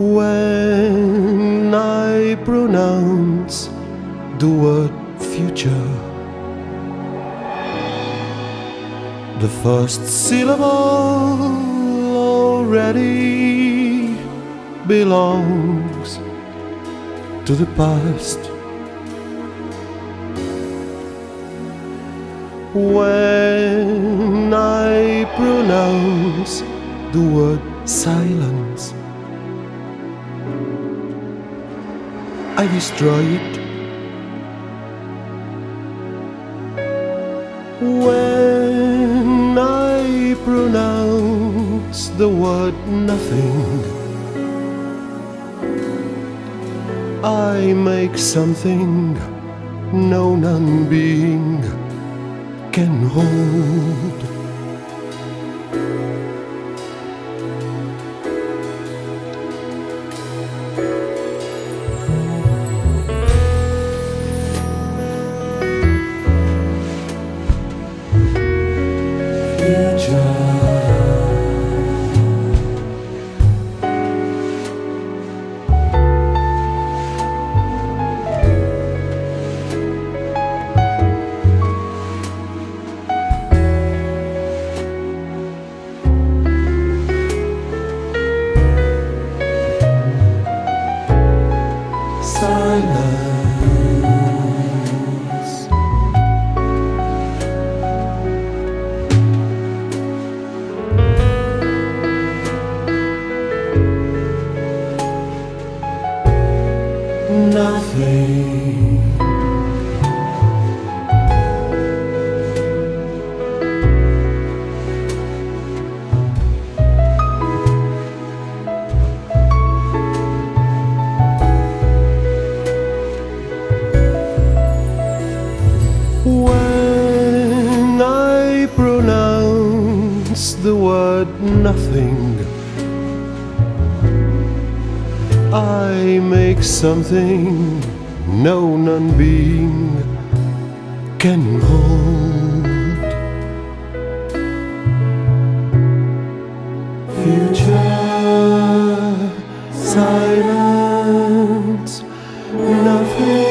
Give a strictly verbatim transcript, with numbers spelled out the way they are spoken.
When I pronounce the word future, the first syllable already belongs to the past. When I pronounce the word silence, I destroy it. When I pronounce the word nothing, I make something no non-being can hold. Nothing. When I pronounce the word nothing, I make something no non-being can hold. Future, silence, nothing.